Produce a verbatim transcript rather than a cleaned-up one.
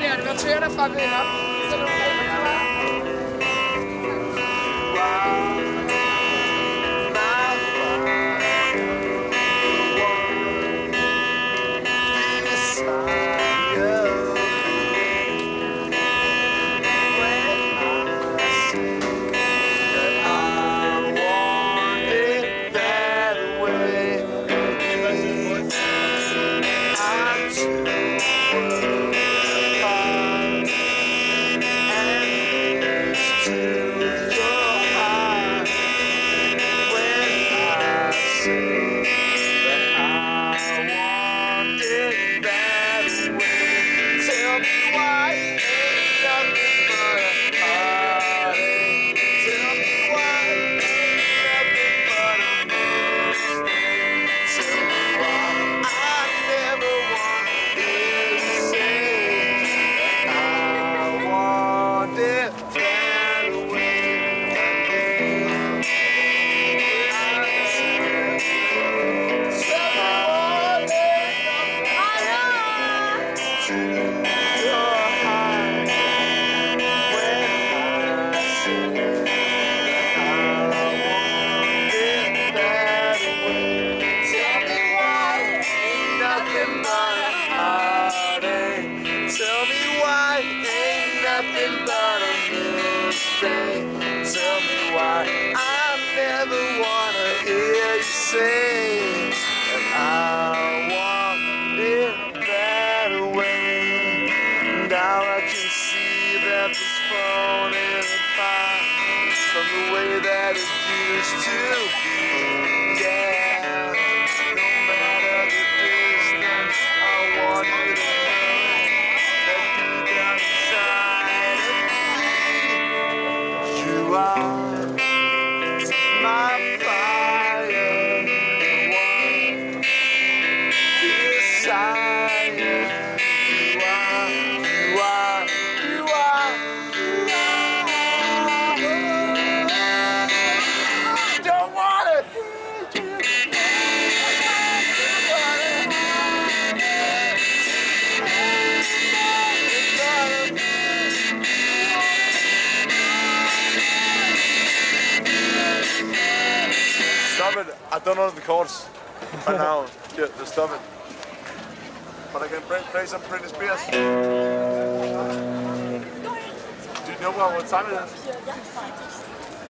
un'unione, non c'è una favela, sono I don't know the chords right now, just stop it. But I can play some Britney Spears. Do you know what time it is?